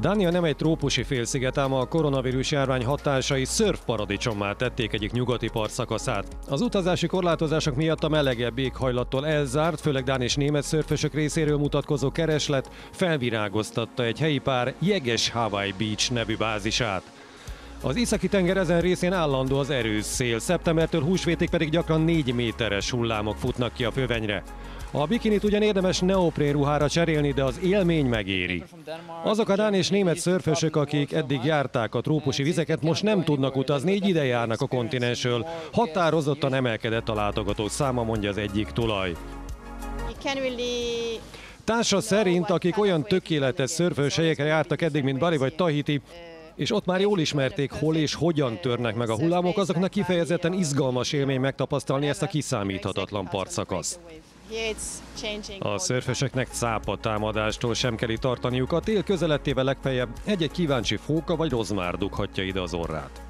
Dánia nem egy trópusi félsziget, ám a koronavírus járvány hatásai szörfparadicsommá tették egyik nyugati partszakaszát. Az utazási korlátozások miatt a melegebb éghajlattól elzárt, főleg dán és német szörfösök részéről mutatkozó kereslet felvirágoztatta egy helyi pár Jeges Hawaii Beach nevű bázisát. Az Északi-tenger ezen részén állandó az erős szél, szeptembertől húsvétig pedig gyakran 4 méteres hullámok futnak ki a fövenyre. A bikinit ugyan érdemes neoprén ruhára cserélni, de az élmény megéri. Azok a dán és német szörfösök, akik eddig járták a trópusi vizeket, most nem tudnak utazni, így ide járnak a kontinensről. Határozottan emelkedett a látogatók száma, mondja az egyik tulaj. Társa szerint, akik olyan tökéletes szörfős helyekre jártak eddig, mint Bali vagy Tahiti, és ott már jól ismerték, hol és hogyan törnek meg a hullámok, azoknak kifejezetten izgalmas élmény megtapasztalni ezt a kiszámíthatatlan partszakaszt. A szörfösöknek cápa támadástól sem kell itt tartaniuk, a tél közelettével legfeljebb egy-egy kíváncsi fóka vagy rozmár dughatja ide az orrát.